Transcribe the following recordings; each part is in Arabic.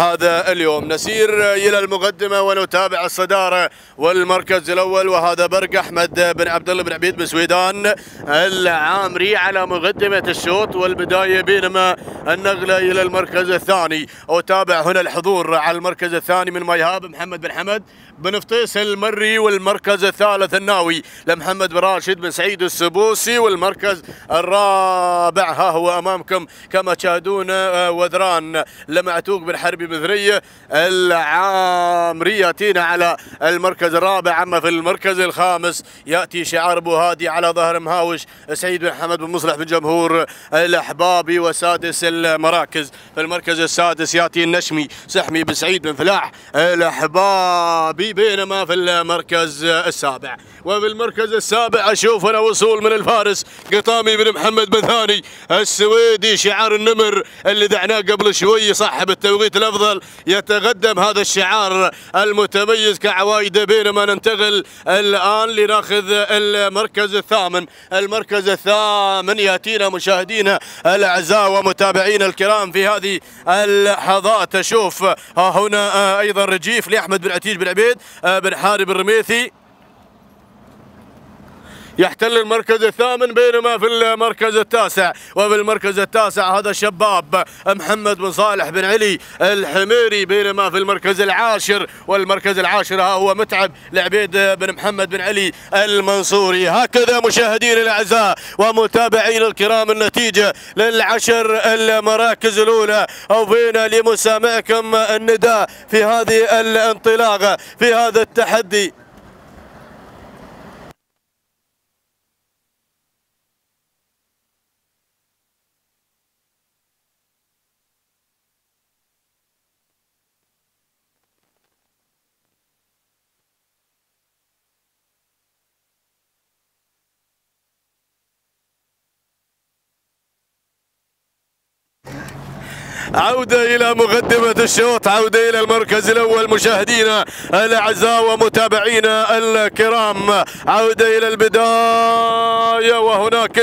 هذا اليوم. نسير إلى المقدمة ونتابع الصدارة والمركز الأول، وهذا برك أحمد بن عبد الله بن عبيد بن سويدان العامري على مقدمة الشوط والبداية، بينما النقلة إلى المركز الثاني. أتابع هنا الحضور على المركز الثاني من ما يهاب محمد بن حمد بن فطيس المري، والمركز الثالث الناوي لمحمد بن راشد بن سعيد السبوسي، والمركز الرابع ها هو أمامكم كما تشاهدون وذران لمعتوق بن حربي بذرية العامري يأتينا على المركز الرابع. أما في المركز الخامس يأتي شعار أبو هادي على ظهر مهاوش سعيد بن حمد بن مصلح بن جمهور الأحبابي. وسادس المراكز في المركز السادس يأتي النشمي سحمي بن سعيد بن فلاح الأحبابي، بينما في المركز السابع. وفي المركز السابع أشوف هنا وصول من الفارس قطامي بن محمد بن ثاني السويدي، شعار النمر اللي دعناه قبل شوي صاحب التوقيت الأفضل يتقدم هذا الشعار المتميز كعوايده، بينما ننتقل الآن لناخذ المركز الثامن. المركز الثامن يأتينا مشاهدينا الأعزاء ومتابعينا الكرام في هذه اللحظات. أشوف ها هنا أيضا رجيف لأحمد بن عتيج بن عبيد بن حارب الرميثي يحتل المركز الثامن، بينما في المركز التاسع. وفي المركز التاسع هذا الشباب محمد بن صالح بن علي الحميري، بينما في المركز العاشر ها هو متعب لعبيد بن محمد بن علي المنصوري. هكذا مشاهدينا الاعزاء ومتابعينا الكرام النتيجه للعشر المراكز الاولى. اوفينا لمسامعكم النداء في هذه الانطلاقه في هذا التحدي. عودة إلى مقدمة الشوط، عودة إلى المركز الأول مشاهدينا الأعزاء ومتابعينا الكرام، عودة إلى البداية. وهناك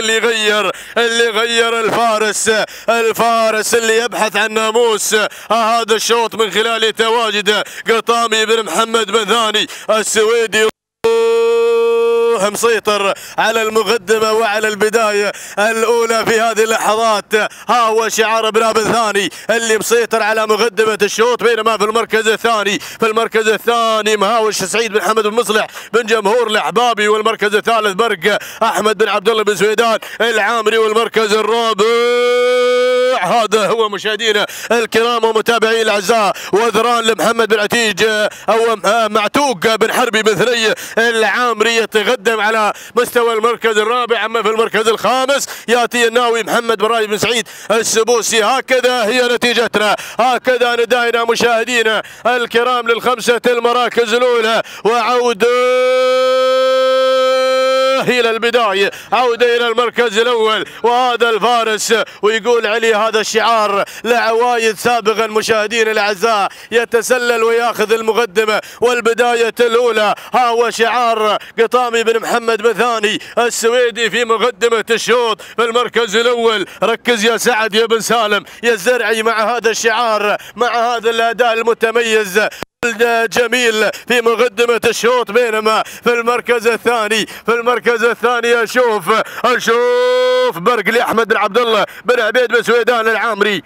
اللي غير الفارس اللي يبحث عن ناموس هذا الشوط من خلال تواجده قطامي بن محمد بن ثاني السويدي، مسيطر على المقدمة وعلى البداية الأولى في هذه اللحظات. ها هو شعار بن ثاني اللي مسيطر على مقدمة الشوط، بينما في المركز الثاني مهاوش سعيد بن حمد بن مصلح بن جمهور الأحبابي، والمركز الثالث برق أحمد بن عبد الله بن سويدان العامري، والمركز الرابع هذا هو مشاهدينا الكرام ومتابعي الأعزاء وذران لمحمد بن عتيج أو معتوق بن حربي بن ثني العامري يتقدم على مستوى المركز الرابع. أما في المركز الخامس يأتي الناوي محمد بن رايب بن سعيد السبوسي. هكذا هي نتيجتنا، هكذا ندائنا مشاهدينا الكرام للخمسة المراكز الأولى، وعودة إلى البداية، عودة إلى المركز الأول. وهذا الفارس ويقول علي هذا الشعار لعوايد سابقا مشاهدين الأعزاء، يتسلل وياخذ المقدمة والبداية الأولى. ها هو شعار قطامي بن محمد بن ثاني السويدي في مقدمة الشوط في المركز الأول. ركز يا سعد يا بن سالم يا الزرعي مع هذا الشعار، مع هذا الأداء المتميز جميل في مقدمة الشوط. بينما في المركز الثاني أشوف برق لأحمد بن عبد الله بن عبيد بن سويدان العامري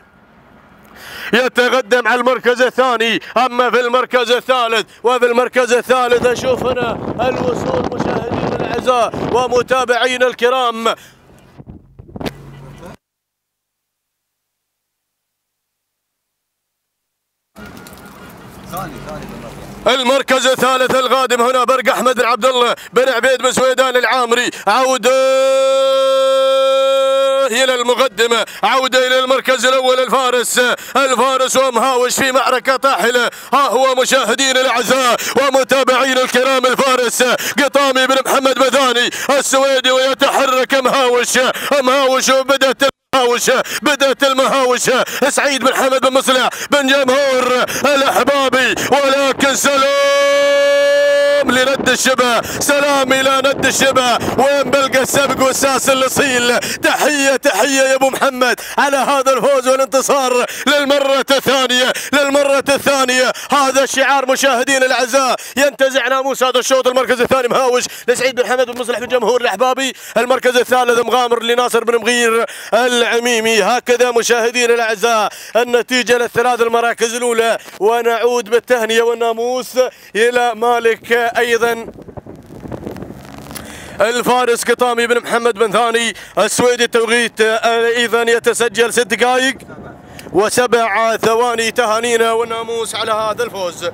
يتقدم على المركز الثاني. أما في المركز الثالث أشوف هنا الوصول مشاهدينا الأعزاء ومتابعينا الكرام. المركز الثالث القادم هنا برق أحمد بن عبد الله بن عبيد بن سويدان العامري، إلى المقدمة، عودة إلى المركز الأول. الفارس ومهاوش في معركة طاحلة. ها هو مشاهدين الأعزاء ومتابعين الكرام الفارس قطامي بن محمد بن ثاني السويدي، ويتحرك مهاوش بدأت المهاوش سعيد بن حمد بن مصلح بن جمهور الأحبابي، ولكن سلام لند الشبه. سلام الى ند الشبه وين بلقى السبق والساس الاصيل. تحيه يا ابو محمد على هذا الفوز والانتصار للمره الثانيه. هذا الشعار مشاهدين الاعزاء ينتزع ناموس هذا الشوط. المركز الثاني مهاوش لسعيد بن حمد بن مصلح من جمهور الاحبابي. المركز الثالث مغامر لناصر بن مغير العميمي. هكذا مشاهدين الاعزاء النتيجه للثلاث المراكز الاولى. ونعود بالتهنئه والناموس الى مالك ايضا الفارس قطامي بن محمد بن ثاني السويدي. التوقيت ايضا يتسجل 6 دقائق و7 ثواني. تهانينا والناموس على هذا الفوز.